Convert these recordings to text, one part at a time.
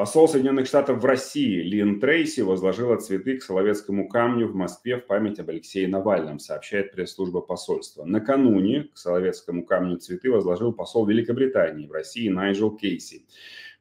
Посол Соединенных Штатов в России Лин Трейси возложила цветы к Соловецкому камню в Москве в память об Алексее Навальном, сообщает пресс-служба посольства. Накануне к Соловецкому камню цветы возложил посол Великобритании в России Найджел Кейси.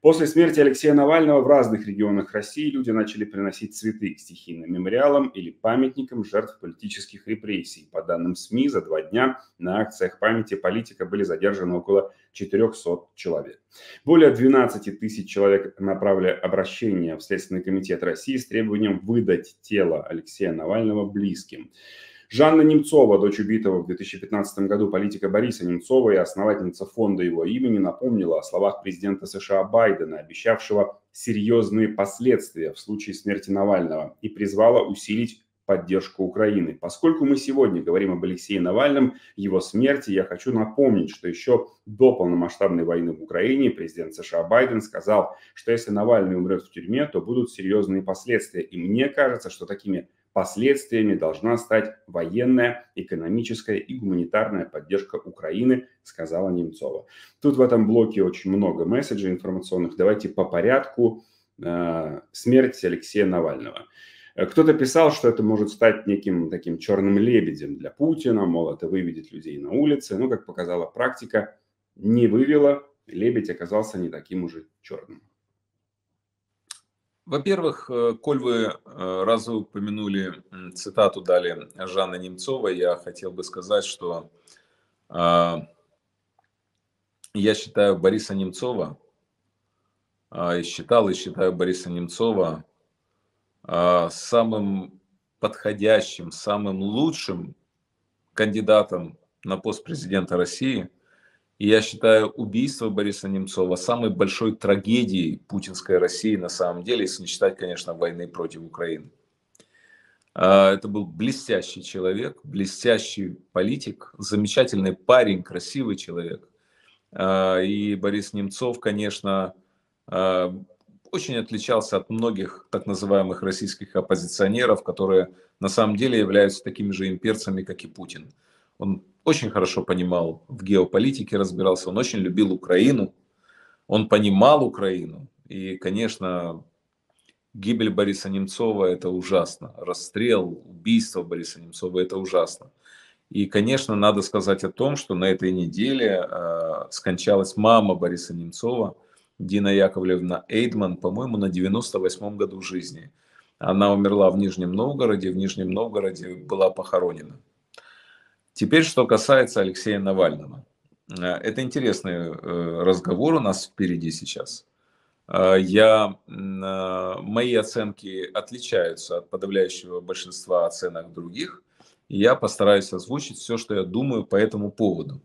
После смерти Алексея Навального в разных регионах России люди начали приносить цветы к стихийным мемориалам или памятникам жертв политических репрессий. По данным СМИ, за 2 дня на акциях памяти политика были задержаны около 400 человек. Более 12 тысяч человек направили обращение в Следственный комитет России с требованием выдать тело Алексея Навального близким. Жанна Немцова, дочь убитого в 2015 году политика Бориса Немцова и основательница фонда его имени, напомнила о словах президента США Байдена, обещавшего серьезные последствия в случае смерти Навального, и призвала усилить поддержку Украины. Поскольку мы сегодня говорим об Алексее Навальном, его смерти, я хочу напомнить, что еще до полномасштабной войны в Украине президент США Байден сказал, что если Навальный умрет в тюрьме, то будут серьезные последствия. И мне кажется, что такими последствиями должна стать военная, экономическая и гуманитарная поддержка Украины, сказала Немцова. Тут в этом блоке очень много месседжей информационных. Давайте по порядку. Смерть Алексея Навального. Кто-то писал, что это может стать неким таким черным лебедем для Путина, мол, это выведет людей на улицы. Но, как показала практика, не вывела. Лебедь оказался не таким уже черным. Во-первых, коль вы разу упомянули, цитату дали Жанны Немцовой, я хотел бы сказать, что я считаю Бориса Немцова, считал и считаю Бориса Немцова самым подходящим, самым лучшим кандидатом на пост президента России. И я считаю убийство Бориса Немцова самой большой трагедией путинской России на самом деле, если не считать, конечно, войны против Украины. Это был блестящий человек, блестящий политик, замечательный парень, красивый человек. И Борис Немцов, конечно, очень отличался от многих так называемых российских оппозиционеров, которые на самом деле являются такими же имперцами, как и Путин. Он очень хорошо понимал, в геополитике разбирался, он очень любил Украину, он понимал Украину. И, конечно, гибель Бориса Немцова – это ужасно. Расстрел, убийство Бориса Немцова – это ужасно. И, конечно, надо сказать о том, что на этой неделе скончалась мама Бориса Немцова, Дина Яковлевна Эйдман, по-моему, на 98-м году жизни. Она умерла в Нижнем Новгороде, была похоронена. Теперь, что касается Алексея Навального. Это интересный разговор у нас впереди сейчас. Мои оценки отличаются от подавляющего большинства оценок других. Я постараюсь озвучить все, что я думаю по этому поводу.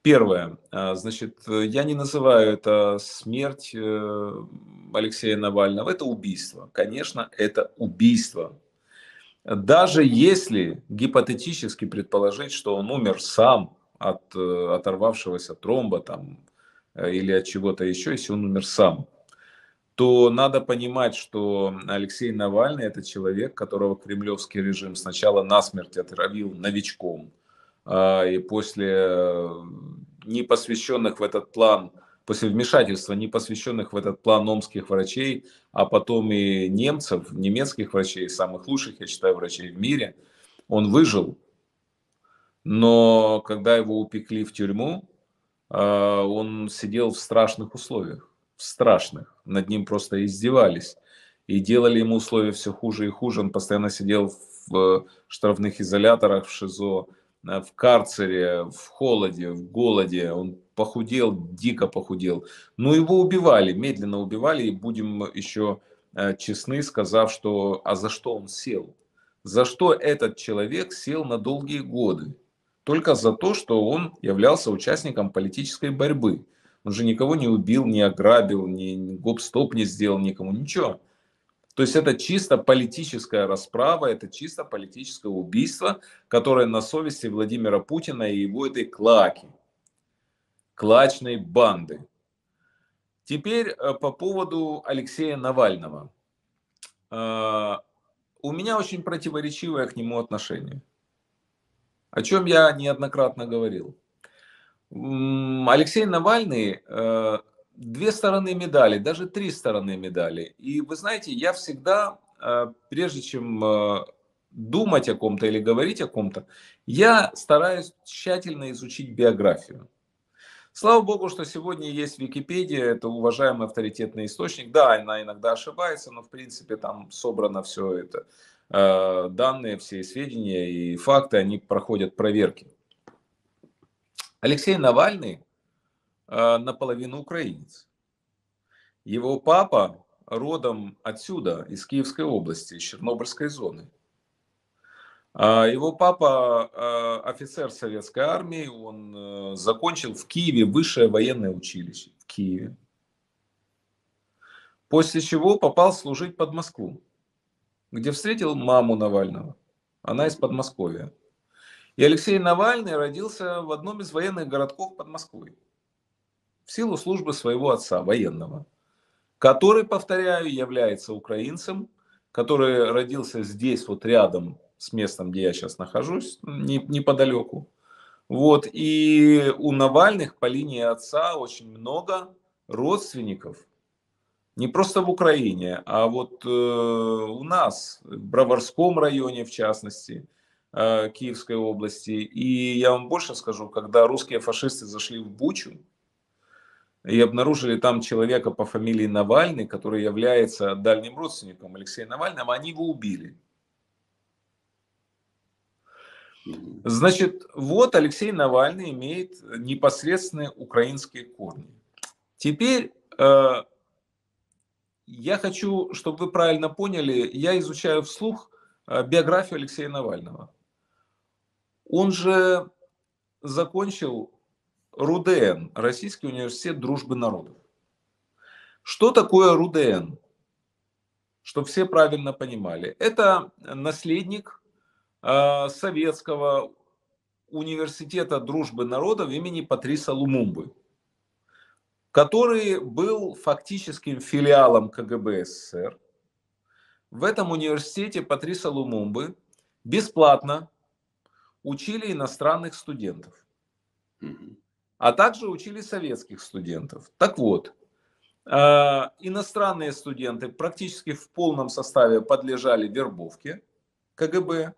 Первое. Значит, я не называю это смерть Алексея Навального. Это убийство. Конечно, это убийство. Даже если гипотетически предположить, что он умер сам от оторвавшегося тромба там, или от чего-то еще, если он умер сам, то надо понимать, что Алексей Навальный – это человек, которого кремлевский режим сначала насмерть отравил новичком. И после непосвященных в этот план, после вмешательства непосвященных в этот план омских врачей, а потом и немцев, немецких врачей, самых лучших, я считаю, врачей в мире, он выжил. Но когда его упекли в тюрьму, он сидел в страшных условиях, Над ним просто издевались. И делали ему условия все хуже и хуже. Он постоянно сидел в штрафных изоляторах, в ШИЗО, в карцере, в холоде, в голоде. Он похудел, дико похудел. Но его убивали, медленно убивали. И будем еще честны, сказав, что а за что он сел? За что этот человек сел на долгие годы? Только за то, что он являлся участником политической борьбы. Он же никого не убил, не ограбил, ни гоп-стоп не сделал никому, ничего. То есть это чисто политическая расправа, это чисто политическое убийство, которое на совести Владимира Путина и его этой клаки. Клачной банды. Теперь по поводу Алексея Навального. У меня очень противоречивое к нему отношение, о чем я неоднократно говорил. Алексей Навальный две стороны медали, даже три стороны медали. И вы знаете, я всегда, прежде чем думать о ком-то или говорить о ком-то, я стараюсь тщательно изучить биографию. Слава Богу, что сегодня есть Википедия, это уважаемый авторитетный источник. Да, она иногда ошибается, но в принципе там собрано все это. Данные, все сведения и факты, они проходят проверки. Алексей Навальный наполовину украинец. Его папа родом отсюда, из Киевской области, из Чернобыльской зоны. Его папа офицер советской армии, он закончил в Киеве высшее военное училище, в Киеве. После чего попал служить под Москву, где встретил маму Навального. Она из Подмосковья. И Алексей Навальный родился в одном из военных городков под Москвой. В силу службы своего отца, военного, который, повторяю, является украинцем, который родился здесь, вот рядом с местом, где я сейчас нахожусь, неподалеку. Вот. И у Навальных по линии отца очень много родственников. Не просто в Украине, а вот у нас, в Броварском районе, в частности, Киевской области. И я вам больше скажу, когда русские фашисты зашли в Бучу и обнаружили там человека по фамилии Навальный, который является дальним родственником Алексея Навального, они его убили. Значит, вот Алексей Навальный имеет непосредственные украинские корни. Теперь я хочу, чтобы вы правильно поняли, я изучаю вслух биографию Алексея Навального. Он же закончил РУДН, Российский университет дружбы народов. Что такое РУДН? Чтобы все правильно понимали. Это наследник Советского университета дружбы народов имени Патриса Лумумбы, который был фактическим филиалом КГБ СССР. В этом университете Патриса Лумумбы бесплатно учили иностранных студентов, а также учили советских студентов. Так вот, иностранные студенты практически в полном составе подлежали вербовке КГБ.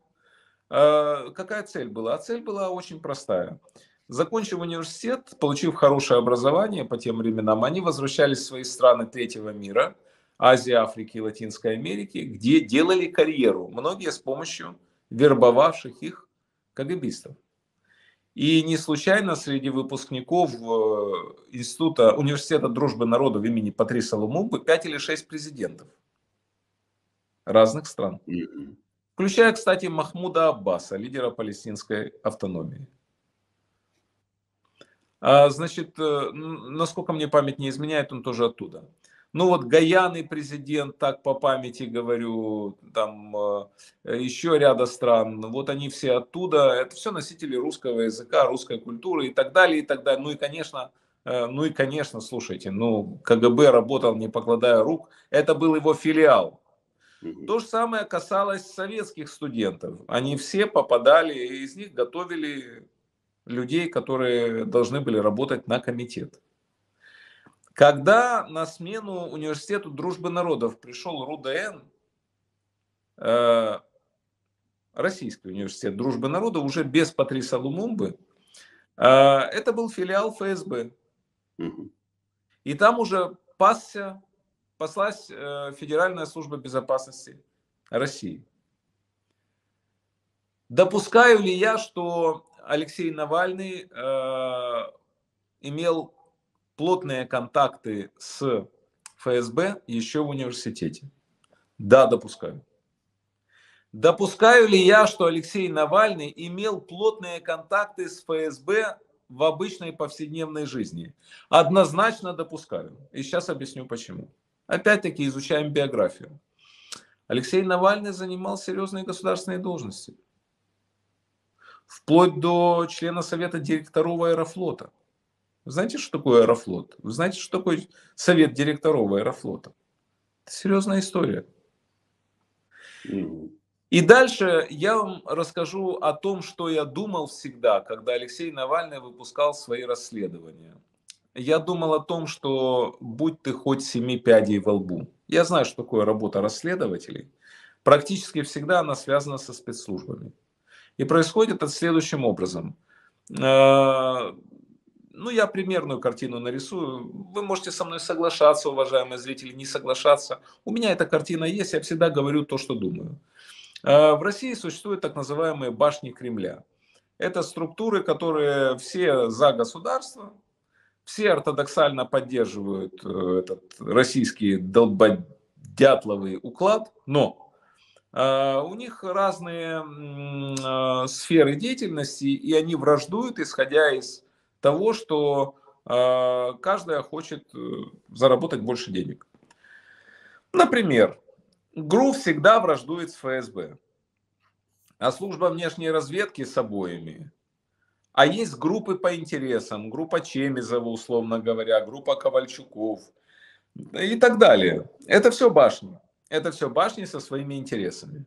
Какая цель была? А цель была очень простая. Закончив университет, получив хорошее образование по тем временам, они возвращались в свои страны третьего мира, Азии, Африки, Латинской Америки, где делали карьеру, многие с помощью вербовавших их КГБистов. И не случайно среди выпускников института университета дружбы народов имени Патриса Лумумбы 5 или 6 президентов разных стран. Включая, кстати, Махмуда Аббаса, лидера палестинской автономии. Значит, насколько мне память не изменяет, он тоже оттуда. Ну вот Гаяны президент, так по памяти говорю, там еще ряда стран. Вот они все оттуда. Это все носители русского языка, русской культуры и так далее, и так далее. Ну и конечно, слушайте, КГБ работал, не покладая рук. Это был его филиал. То же самое касалось советских студентов. Они все попадали, и из них готовили людей, которые должны были работать на комитет. Когда на смену университету дружбы народов пришел РУДН, Российский университет дружбы народов, уже без Патриса Лумумбы, это был филиал ФСБ. И там уже паслась Федеральная служба безопасности России. Допускаю ли я, что Алексей Навальный имел плотные контакты с ФСБ еще в университете? Да, допускаю. Допускаю ли я, что Алексей Навальный имел плотные контакты с ФСБ в обычной повседневной жизни? Однозначно допускаю. И сейчас объясню почему. Опять-таки изучаем биографию. Алексей Навальный занимал серьезные государственные должности. Вплоть до члена совета директоров Аэрофлота. Вы знаете, что такое Аэрофлот? Вы знаете, что такое совет директоров Аэрофлота? Это серьезная история. И дальше я вам расскажу о том, что я думал всегда, когда Алексей Навальный выпускал свои расследования. я думал о том, что будь ты хоть 7 пядей во лбу. Я знаю, что такое работа расследователей. Практически всегда она связана со спецслужбами. И происходит это следующим образом. Ну, я примерную картину нарисую. Вы можете со мной соглашаться, уважаемые зрители, не соглашаться. У меня эта картина есть, я всегда говорю то, что думаю. В России существуют так называемые башни Кремля. Это структуры, которые все за государство, все ортодоксально поддерживают этот российский долбодятловый уклад, но у них разные сферы деятельности, и они враждуют, исходя из того, что каждая хочет заработать больше денег. Например, ГРУ всегда враждует с ФСБ, а служба внешней разведки с обоими. А есть группы по интересам, группа Чемизова, условно говоря, группа Ковальчуков и так далее. Это все башни. Это все башни со своими интересами.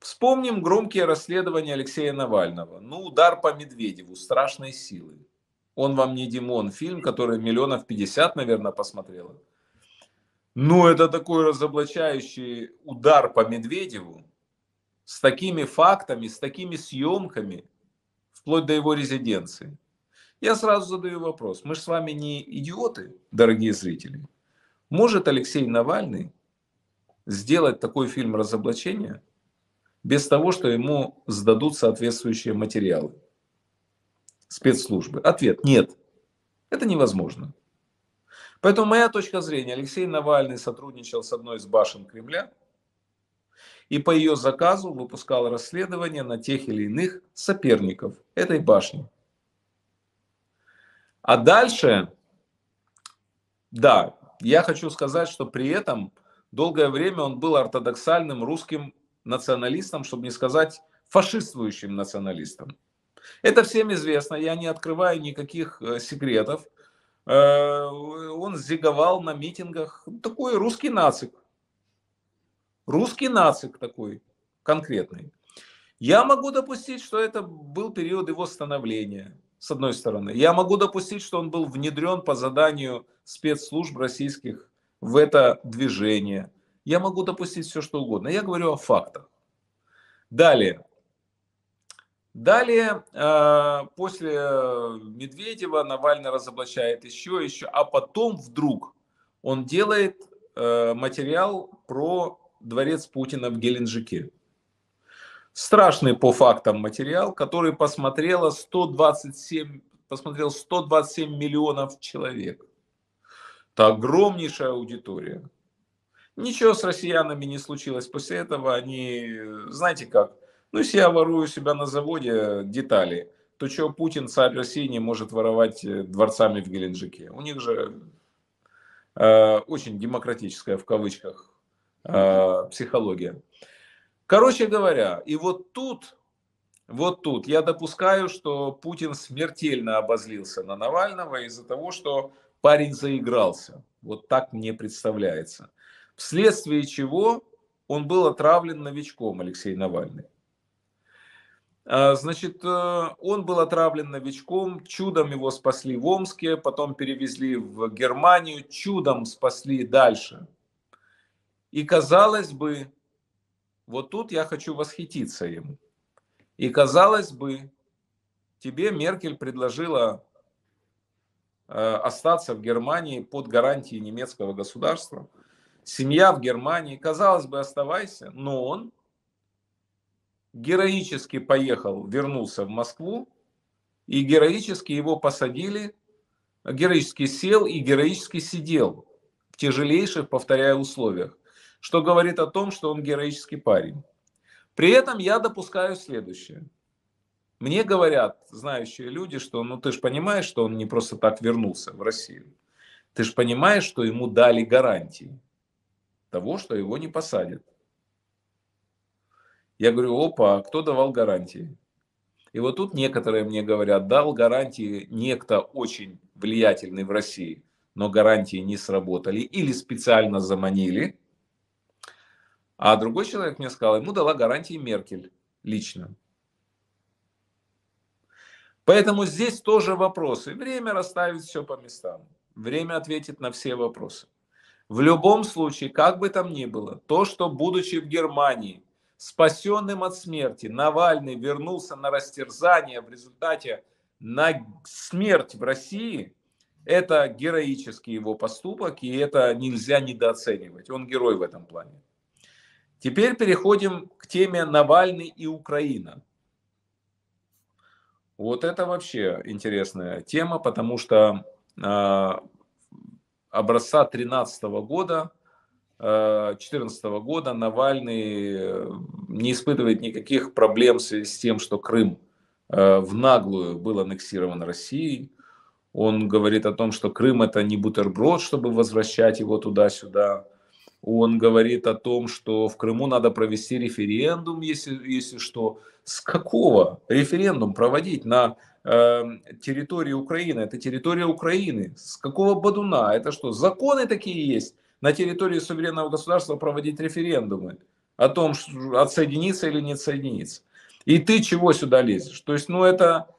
Вспомним громкие расследования Алексея Навального. Ну, удар по Медведеву, страшной силы. «Он вам не Димон» фильм, который 50 миллионов, наверное, посмотрело. Ну, это такой разоблачающий удар по Медведеву с такими фактами, с такими съемками, вплоть до его резиденции. Я сразу задаю вопрос. Мы же с вами не идиоты, дорогие зрители. Может Алексей Навальный сделать такой фильм разоблачения без того, что ему сдадут соответствующие материалы спецслужбы? Ответ – нет. Это невозможно. Поэтому моя точка зрения. Алексей Навальный сотрудничал с одной из башен Кремля и по ее заказу выпускал расследования на тех или иных соперников этой башни. А дальше, да, я хочу сказать, что при этом долгое время он был ортодоксальным русским националистом, чтобы не сказать фашистующим националистом. Это всем известно, я не открываю никаких секретов. Он зиговал на митингах, такой русский нацик. Русский нацик такой, конкретный. Я могу допустить, что это был период его становления, с одной стороны. Я могу допустить, что он был внедрен по заданию спецслужб российских в это движение. Я могу допустить все, что угодно. Я говорю о фактах. Далее. Далее, после Медведева Навальный разоблачает еще, а потом вдруг он делает материал про дворец Путина в Геленджике. Страшный по фактам материал, который посмотрел 127 миллионов человек. Это огромнейшая аудитория. Ничего с россиянами не случилось после этого. Они, знаете как, ну если я ворую себя на заводе детали, то что Путин, царь России, не может воровать дворцами в Геленджике? У них же очень демократическая в кавычках психология. Короче говоря, и вот тут я допускаю, что Путин смертельно обозлился на Навального из-за того, что парень заигрался. Вот так мне представляется. Вследствие чего он был отравлен новичком, Алексей Навальный. Значит, он был отравлен новичком, чудом его спасли в Омске, потом перевезли в Германию, чудом спасли дальше. И казалось бы, вот тут я хочу восхититься им. И казалось бы, тебе Меркель предложила остаться в Германии под гарантией немецкого государства. Семья в Германии. Казалось бы, оставайся, но он героически поехал, вернулся в Москву, и героически его посадили, героически сел и героически сидел в тяжелейших, повторяю, условиях. Что говорит о том, что он героический парень. При этом я допускаю следующее. Мне говорят знающие люди, что ну ты же понимаешь, что он не просто так вернулся в Россию. Ты же понимаешь, что ему дали гарантии того, что его не посадят. Я говорю, опа, кто давал гарантии? И вот тут некоторые мне говорят, дал гарантии некто очень влиятельный в России, но гарантии не сработали или специально заманили. А другой человек мне сказал, ему дала гарантии Меркель лично. Поэтому здесь тоже вопросы. Время расставит все по местам. Время ответит на все вопросы. В любом случае, как бы там ни было, то, что, будучи в Германии, спасенным от смерти, Навальный вернулся на растерзание, в результате на смерть в России, это героический его поступок, и это нельзя недооценивать. Он герой в этом плане. Теперь переходим к теме Навальный и Украина. Вот это вообще интересная тема, потому что образца 2013 года, 2014 года Навальный не испытывает никаких проблем в связи с тем, что Крым в наглую был аннексирован Россией. Он говорит о том, что Крым это не бутерброд, чтобы возвращать его туда-сюда. Он говорит о том, что в Крыму надо провести референдум, если что. С какого референдум проводить на территории Украины? Это территория Украины. С какого бодуна? Это что, законы такие есть? На территории суверенного государства проводить референдумы о том, отсоединиться или не отсоединиться. И ты чего сюда лезешь? То есть, ну это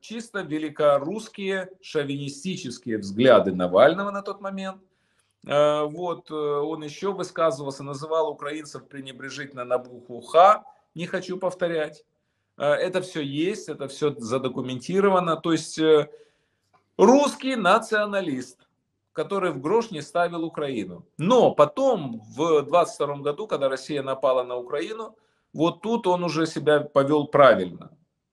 чисто великорусские шовинистические взгляды Навального на тот момент. Вот, он еще высказывался, называл украинцев пренебрежительно на букву «Х», не хочу повторять. Это все есть, это все задокументировано. То есть русский националист, который в грош не ставил Украину. Но потом, в 22 году, когда Россия напала на Украину, вот тут он уже себя повел правильно.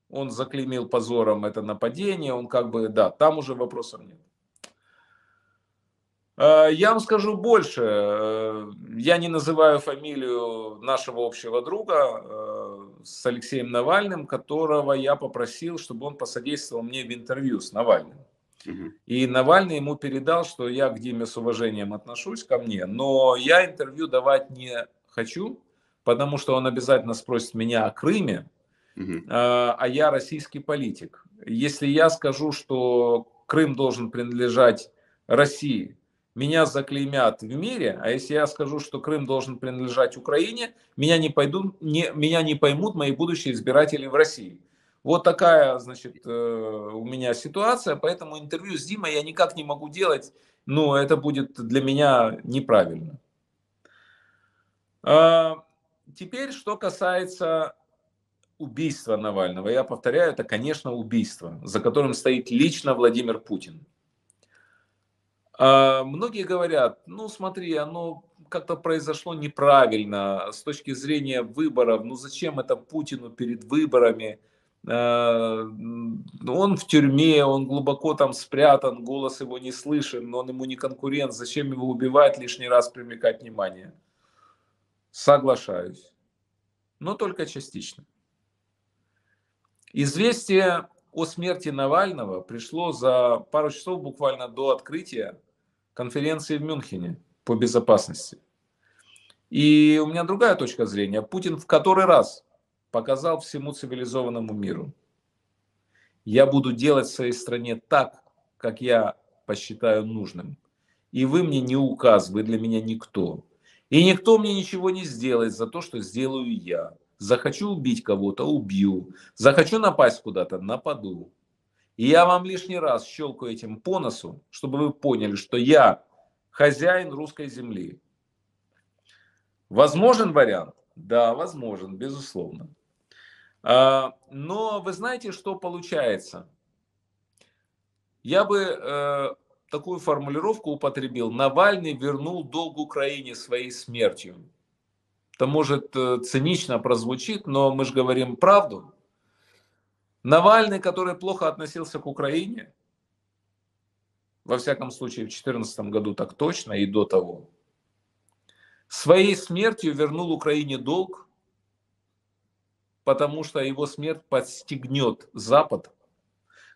Он заклеймил позором это нападение, он как бы, да, там уже вопросов нет. Я вам скажу больше, я не называю фамилию нашего общего друга с Алексеем Навальным, которого я попросил, чтобы он посодействовал мне в интервью с Навальным. Угу. И Навальный ему передал, что я к Диме с уважением отношусь ко мне, но я интервью давать не хочу, потому что он обязательно спросит меня о Крыме, угу. А я российский политик. Если я скажу, что Крым должен принадлежать России, меня заклеймят в мире, а если я скажу, что Крым должен принадлежать Украине, меня не поймут мои будущие избиратели в России. Вот такая, значит, у меня ситуация, поэтому интервью с Димой я никак не могу делать, но это будет для меня неправильно. Теперь, что касается убийства Навального. Я повторяю, это, конечно, убийство, за которым стоит лично Владимир Путин. Многие говорят, ну смотри, оно как-то произошло неправильно с точки зрения выборов, ну зачем это Путину перед выборами, он в тюрьме, он глубоко там спрятан, голос его не слышен, он ему не конкурент, зачем его убивать, лишний раз привлекать внимание. Соглашаюсь, но только частично. Известие о смерти Навального пришло за пару часов буквально до открытия конференции в Мюнхене по безопасности. И у меня другая точка зрения. Путин в который раз показал всему цивилизованному миру: я буду делать в своей стране так, как я посчитаю нужным. И вы мне не указ, вы для меня никто. И никто мне ничего не сделает за то, что сделаю я. Захочу убить кого-то, убью. Захочу напасть куда-то, нападу. И я вам лишний раз щелкаю этим по носу, чтобы вы поняли, что я хозяин русской земли. Возможен вариант? Да, возможен, безусловно. Но вы знаете, что получается? Я бы такую формулировку употребил. Навальный вернул долг Украине своей смертью. Это может цинично прозвучит, но мы же говорим правду. Навальный, который плохо относился к Украине, во всяком случае в 2014 году так точно и до того, своей смертью вернул Украине долг, потому что его смерть подстегнет Запад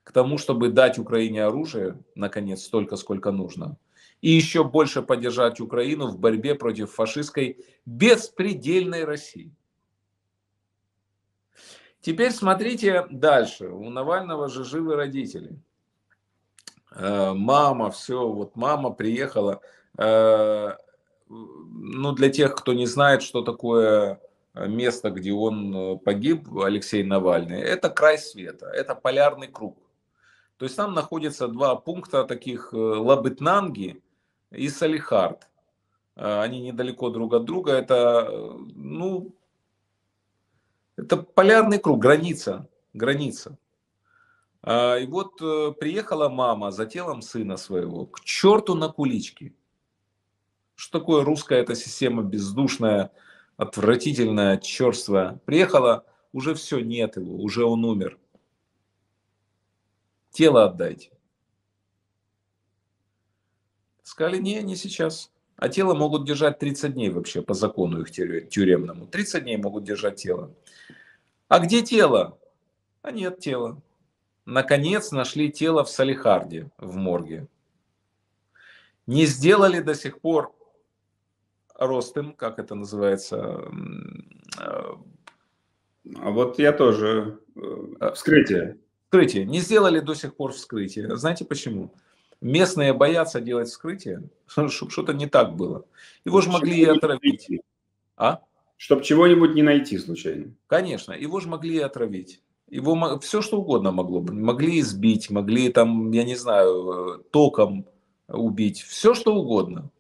к тому, чтобы дать Украине оружие, наконец, столько, сколько нужно. И еще больше поддержать Украину в борьбе против фашистской беспредельной России. Теперь смотрите дальше. У Навального же живы родители. Мама, все, вот мама приехала. Ну, для тех, кто не знает, что такое место, где он погиб, Алексей Навальный, это край света, это полярный круг. То есть там находятся два пункта таких: Лабытнанги и Салихард. Они недалеко друг от друга. Это, ну, это полярный круг, граница, граница. И вот приехала мама за телом сына своего, к черту на кулички. Что такое русская эта система бездушная, отвратительная, черствая? Приехала, уже все, нет его, уже он умер. Тело отдайте. Сказали, не сейчас. А тело могут держать 30 дней вообще, по закону их тюремному. 30 дней могут держать тело. А где тело? А нет тела. Наконец нашли тело в Салихарде, в морге. Не сделали до сих пор ростым, как это называется? Вот я тоже. Вскрытие. Вскрытие. Не сделали до сих пор вскрытие. Знаете почему? Местные боятся делать вскрытие, чтобы что-то не так было. Его же могли и отравить. А? Чтобы чего-нибудь не найти случайно. Конечно. Его же могли и отравить. Его все что угодно могло быть. Могли избить, могли там, я не знаю, током убить. Все что угодно.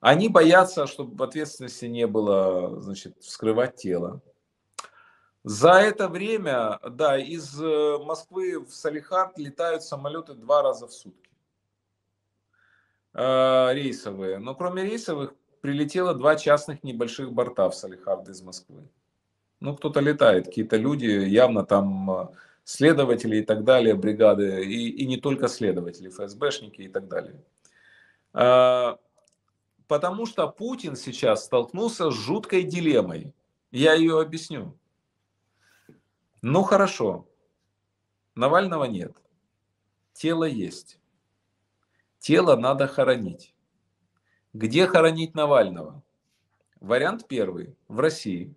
Они боятся, чтобы ответственности не было, значит, вскрывать тело. За это время, да, из Москвы в Салихард летают самолеты 2 раза в сутки. Рейсовые, но кроме рейсовых прилетело 2 частных небольших борта в Салихард из Москвы. Ну, кто-то летает, какие-то люди, явно там следователи и так далее, бригады, и не только следователи, ФСБшники и так далее. Потому что Путин сейчас столкнулся с жуткой дилеммой. Я ее объясню. Ну, хорошо. Навального нет. Тело есть. Тело надо хоронить. Где хоронить Навального? Вариант первый. В России.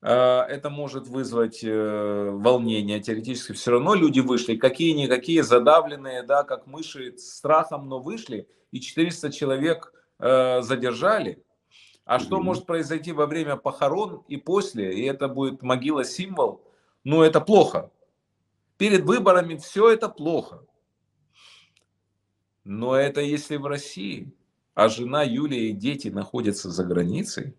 Это может вызвать волнение теоретически. Все равно люди вышли, какие-никакие, задавленные, да, как мыши, страхом, но вышли. И 400 человек задержали. А что может произойти во время похорон и после? И это будет могила-символ. Но это плохо. Перед выборами все это плохо. Но это если в России, а жена Юлия и дети находятся за границей,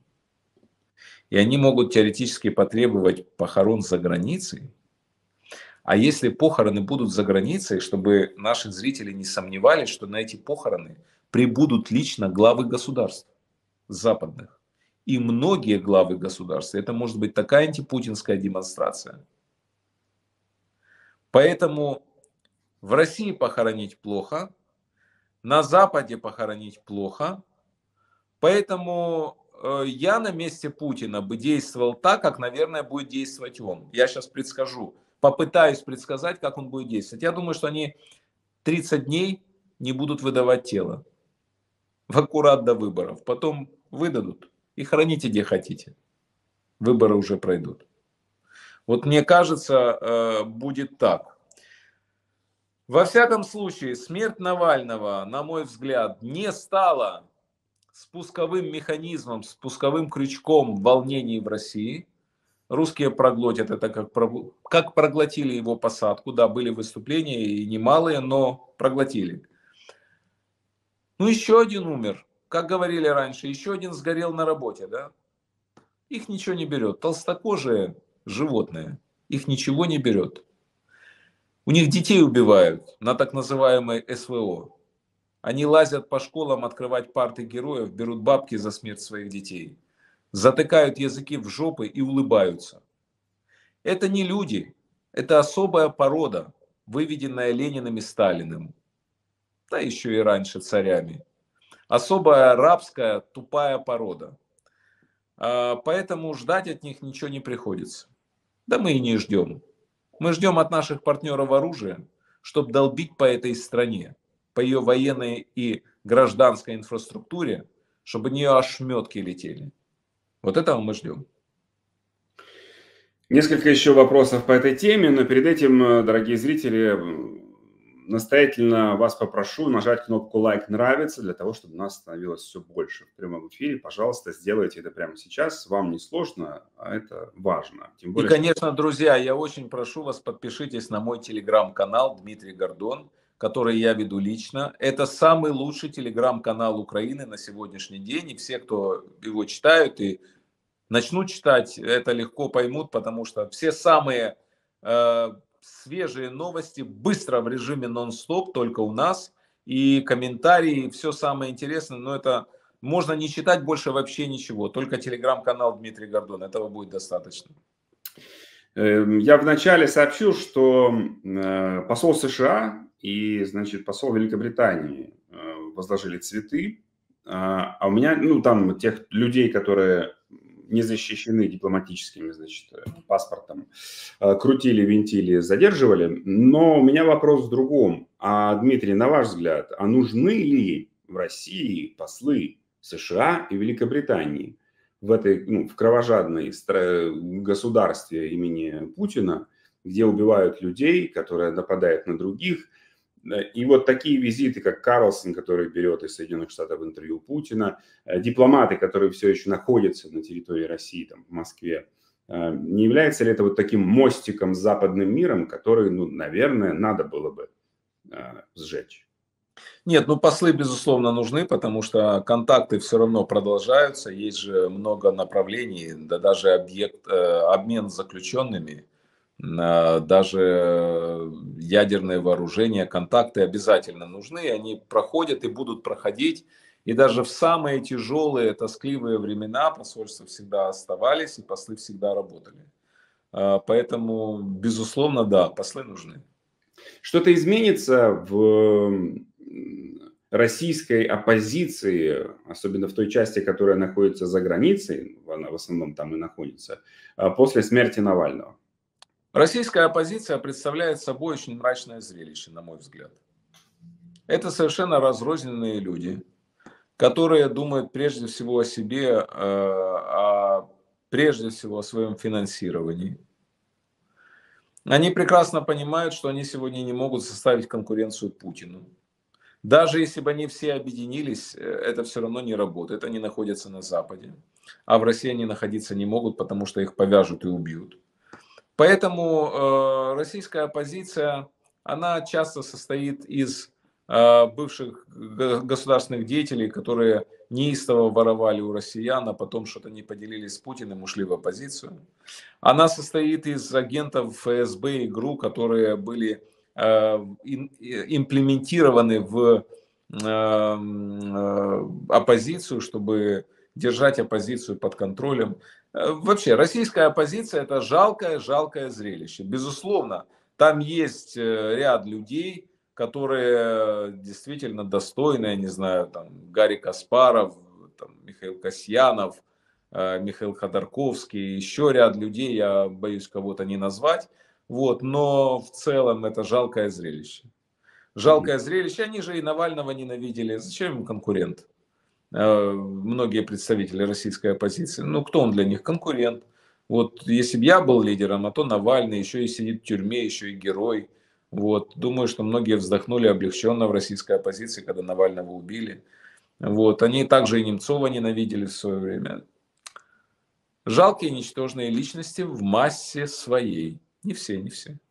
и они могут теоретически потребовать похорон за границей. А если похороны будут за границей, чтобы наши зрители не сомневались, что на эти похороны прибудут лично главы государств западных. И многие главы государств. Это может быть такая антипутинская демонстрация. Поэтому в России похоронить плохо. На Западе похоронить плохо, поэтому я на месте Путина бы действовал так, как, наверное, будет действовать он. Я сейчас предскажу, попытаюсь предсказать, как он будет действовать. Я думаю, что они 30 дней не будут выдавать тело, аккурат до выборов. Потом выдадут и храните где хотите. Выборы уже пройдут. Вот мне кажется, будет так. Во всяком случае, смерть Навального, на мой взгляд, не стала спусковым механизмом, спусковым крючком волнений в России. Русские проглотят это, как проглотили его посадку. Да, были выступления и немалые, но проглотили. Ну, еще один умер, как говорили раньше, еще один сгорел на работе, да? Их ничего не берет. Толстокожие животные, их ничего не берет. У них детей убивают на так называемой СВО. Они лазят по школам открывать парты героев, берут бабки за смерть своих детей, затыкают языки в жопы и улыбаются. Это не люди, это особая порода, выведенная Лениным и Сталиным, да еще и раньше царями. Особая рабская тупая порода. Поэтому ждать от них ничего не приходится. Да мы и не ждем. Мы ждем от наших партнеров оружия, чтобы долбить по этой стране, по ее военной и гражданской инфраструктуре, чтобы в нее ошметки летели. Вот этого мы ждем. Несколько еще вопросов по этой теме, но перед этим, дорогие зрители, Настоятельно вас попрошу нажать кнопку «Лайк нравится» для того, чтобы нас становилось все больше в прямом эфире. Пожалуйста, сделайте это прямо сейчас. Вам не сложно, а это важно. Тем более, и, конечно, друзья, я очень прошу вас, подпишитесь на мой телеграм-канал «Дмитрий Гордон», который я веду лично. Это самый лучший телеграм-канал Украины на сегодняшний день. И все, кто его читают и начнут читать, это легко поймут, потому что все самые... свежие новости быстро в режиме нон-стоп только у нас, и комментарии, и все самое интересное, но это можно не читать больше вообще ничего, только телеграм-канал Дмитрий Гордон, этого будет достаточно. Я вначале сообщил, что посол США и, значит, посол Великобритании возложили цветы, а у меня, ну, там тех людей, которые... не защищены дипломатическим, значит, паспортом, крутили, винтили, задерживали. Но у меня вопрос в другом. А, Дмитрий, на ваш взгляд, а нужны ли в России послы США и Великобритании в этой, ну, в кровожадной государстве имени Путина, где убивают людей, которые нападают на других? И вот такие визиты, как Карлсон, который берет из Соединенных Штатов интервью Путина, дипломаты, которые все еще находятся на территории России, там, в Москве, не является ли это вот таким мостиком с западным миром, который, ну, наверное, надо было бы сжечь? Нет, ну, послы, безусловно, нужны, потому что контакты все равно продолжаются, есть же много направлений, да даже обмен с заключенными. Даже ядерное вооружение, контакты обязательно нужны, они проходят и будут проходить. И даже в самые тяжелые, тоскливые времена посольства всегда оставались, и послы всегда работали. Поэтому, безусловно, да, послы нужны. Что-то изменится в российской оппозиции, особенно в той части, которая находится за границей, она в основном там и находится, после смерти Навального? Российская оппозиция представляет собой очень мрачное зрелище, на мой взгляд. Это совершенно разрозненные люди, которые думают прежде всего о себе, прежде всего о своем финансировании. Они прекрасно понимают, что они сегодня не могут составить конкуренцию Путину. Даже если бы они все объединились, это все равно не работает. Они находятся на Западе, а в России они находиться не могут, потому что их повяжут и убьют. Поэтому российская оппозиция, она часто состоит из бывших государственных деятелей, которые неистово воровали у россиян, а потом что-то не поделились с Путиным, ушли в оппозицию. Она состоит из агентов ФСБ и ГРУ, которые были имплементированы в оппозицию, чтобы держать оппозицию под контролем. Вообще, российская оппозиция – это жалкое зрелище. Безусловно, там есть ряд людей, которые действительно достойны, я не знаю, там, Гарри Каспаров, там, Михаил Касьянов, Михаил Ходорковский, еще ряд людей, я боюсь кого-то не назвать. Вот, но в целом это жалкое зрелище. Жалкое зрелище. Они же и Навального ненавидели. Зачем им конкурент? Многие представители российской оппозиции, ну кто он для них? Конкурент. Вот если бы я был лидером, а то Навальный еще и сидит в тюрьме, еще и герой. Вот. Думаю, что многие вздохнули облегченно в российской оппозиции, когда Навального убили. Вот. Они также и Немцова ненавидели в свое время. Жалкие, ничтожные личности в массе своей. Не все, не все.